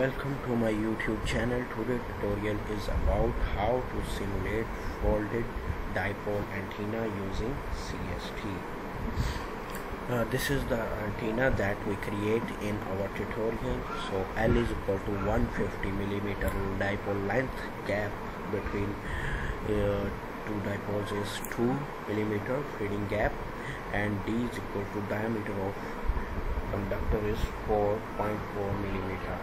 Welcome to my YouTube channel. Today's tutorial is about how to simulate folded dipole antenna using CST. This is the antenna that we create in our tutorial. So L is equal to 150 mm dipole length, gap between two dipoles is 2 mm feeding gap, and D is equal to diameter of conductor is 4.4 mm.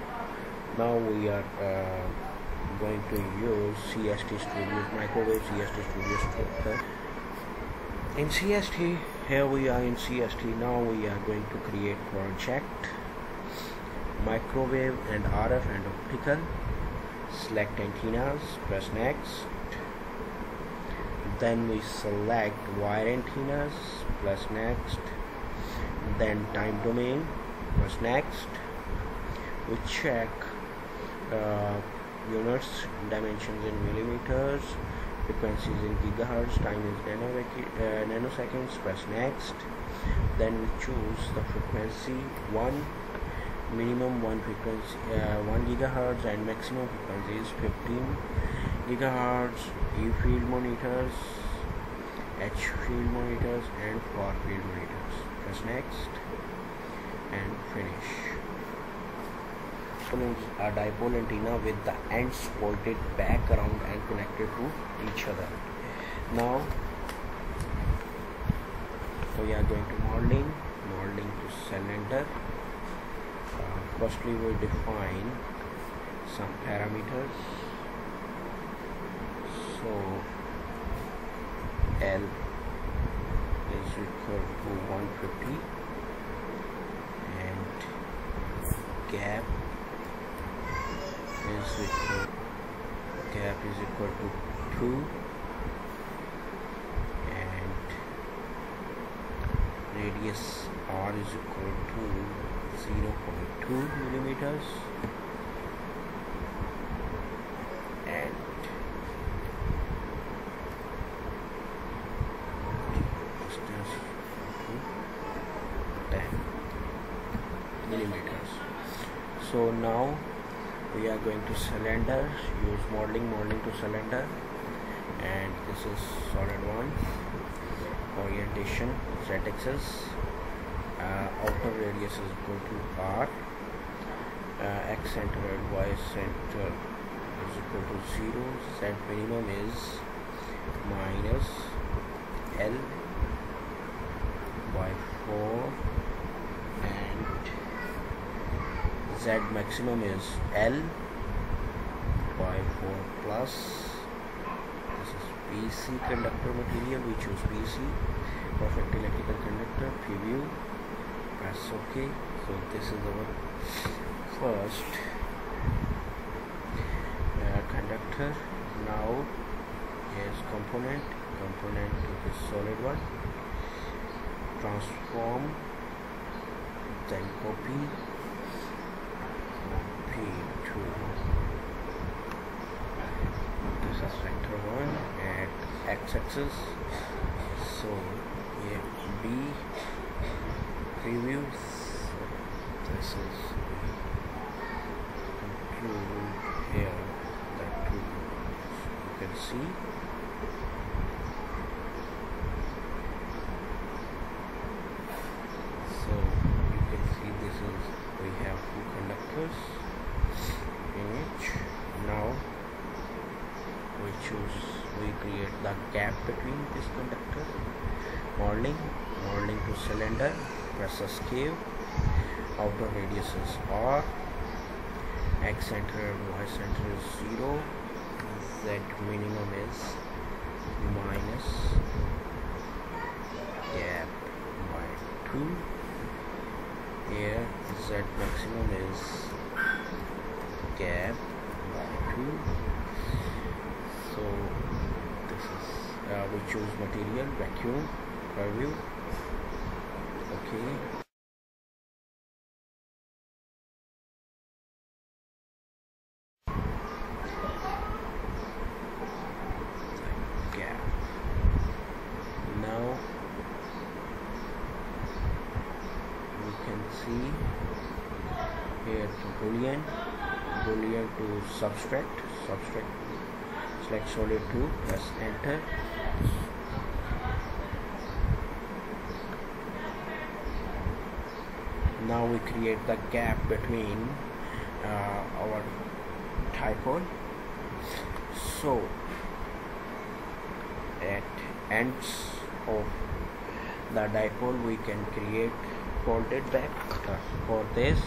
Now we are going to use CST Studio microwave CST Studio structure. In CST, here we are in CST. Now we are going to create project, microwave and RF and optical. Select antennas, press next. Then we select wire antennas, press next. Then time domain, press next. We check units, dimensions in millimeters, frequencies in gigahertz, time is nanoseconds, press next. Then we choose the frequency, minimum 1 gigahertz and maximum frequency is 15 gigahertz. E field monitors, H field monitors and far field monitors, press next and finish. Coming a dipole antenna with the ends bolted back around and connected to each other. Now we are going to modeling to cylinder. Firstly we define some parameters, so L is equal to 150 and gap is equal to 2 and radius R is equal to 0.2 mm and distance 10 mm. So now we are going to cylinder, use modeling to cylinder, and this is solid one, orientation z-axis, outer radius is equal to R, X center and Y center is equal to 0, Z minimum is minus L by 4, Z maximum is L by 4 plus. This is PC conductor material, we choose PC, perfect electrical conductor, preview, press OK. So this is our first conductor. Now here's component to this solid one, transform, then copy to this is vector 1 and x-axis. So here B preview. This is control here that you can see. So you can see this is we have 2 conductors. Now we create the gap between this conductor. Modeling to cylinder, press escape, outer radius is R, X center and Y center is 0, Z minimum is minus gap by 2. Here Z maximum is gap by 2. So this is we choose material, vacuum, preview, okay. Now we can see here the boolean. boolean to subtract, select solid 2, press enter. Now we create the gap between our dipole. So at ends of the dipole we can create folded back. For this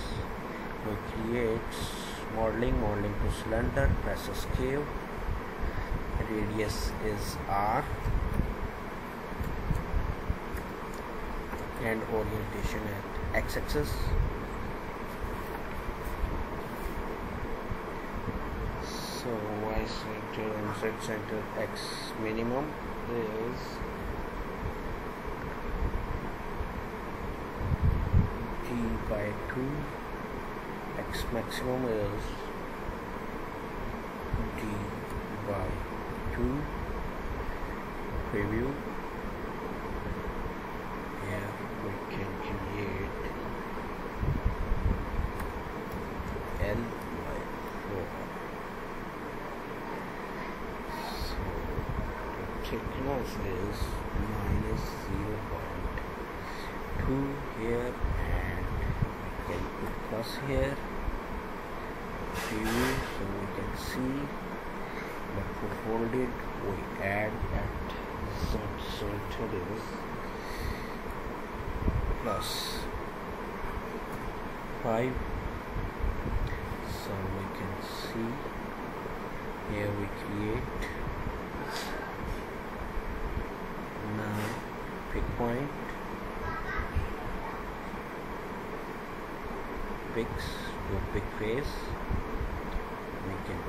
we create modeling to cylinder, press escape, radius is R and orientation at x-axis. So y center and z center, x minimum is 3 by 2, x maximum is d by 2. Preview. Yeah, we can create L by 4. So the thickness is -0.2 here, and we can put plus here. Preview, so we can see. But for folded, we add at z-center is +5. So we can see here we create now pick face. We can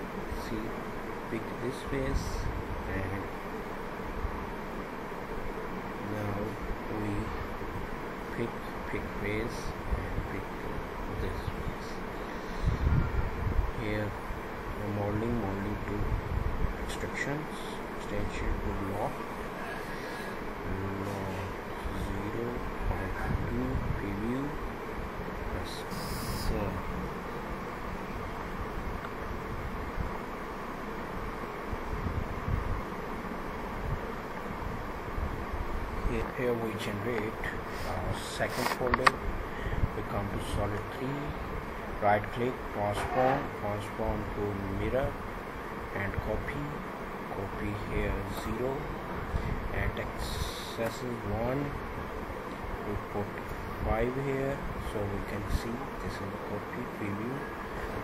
see pick this face, and now we pick face and pick this face. Here the modeling to extension to lock, 0.2, preview, press. Here we generate our second folder. We come to solid 3, right click, transform to mirror, and copy here 0 and accesses 1. We put 5 here, so we can see this is copy. Preview,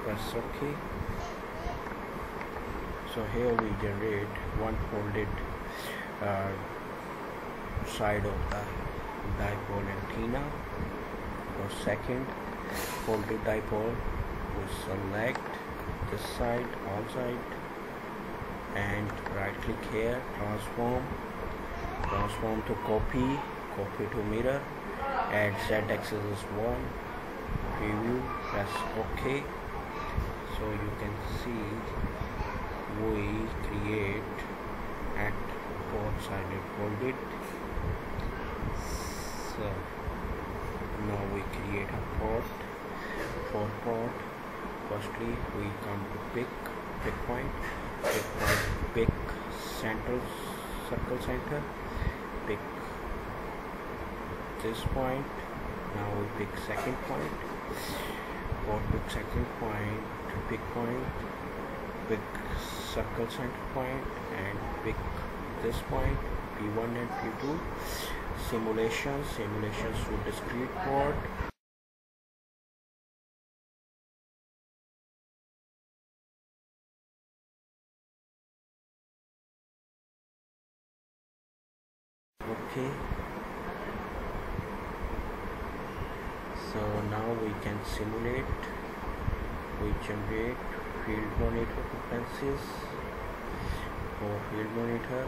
press OK. So here we generate one folded side of the dipole antenna. For second folded dipole, we select this side, all side, and right click here, transform to copy to mirror, and z-axis is 1, preview, press OK. So you can see we create at both sided folded. So now we create a port. Firstly we come to pick point, pick circle center, pick this point. Now we pick second point, pick circle center point, and pick this point, P1 and P2. Simulations to discrete port. Okay. So now we can simulate. We generate field monitor frequencies for field monitor.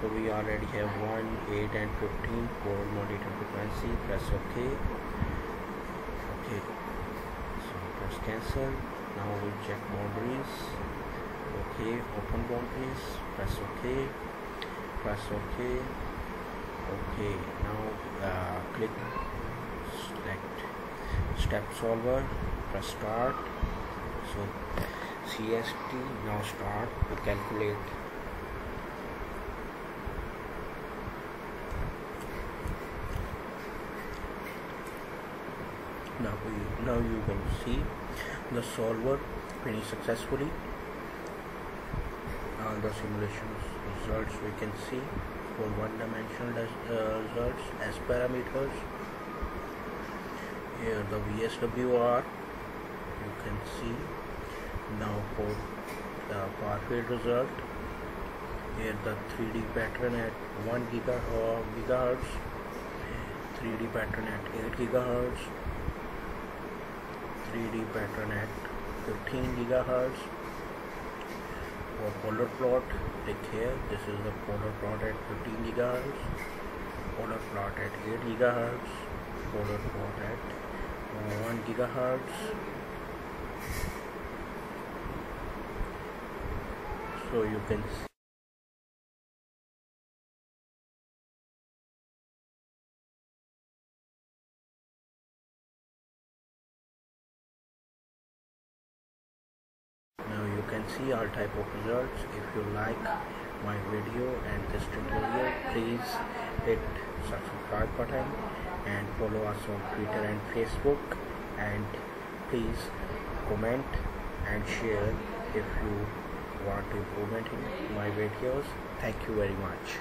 So we already have 1, 8 and 15 for monitor frequency. Press OK. So press cancel. Now we check boundaries. OK, open boundaries. Press OK. Press OK. OK. Now click select step solver, press start. So CST now start to calculate. Now you can see the solver finished successfully. All the simulation results we can see for one-dimensional results as parameters. Here the VSWR you can see. Now for the far field result, here the 3D pattern at 1 GHz, 3D pattern at 8 GHz, 3D pattern at 15 GHz. For polar plot, click here. This is the polar plot at 15 GHz, polar plot at 8 GHz, polar plot at 1 GHz. So you can see. Can see all type of results. If you like my video and this tutorial, please hit subscribe button and follow us on Twitter and Facebook, and please comment and share if you want to comment in my videos. Thank you very much.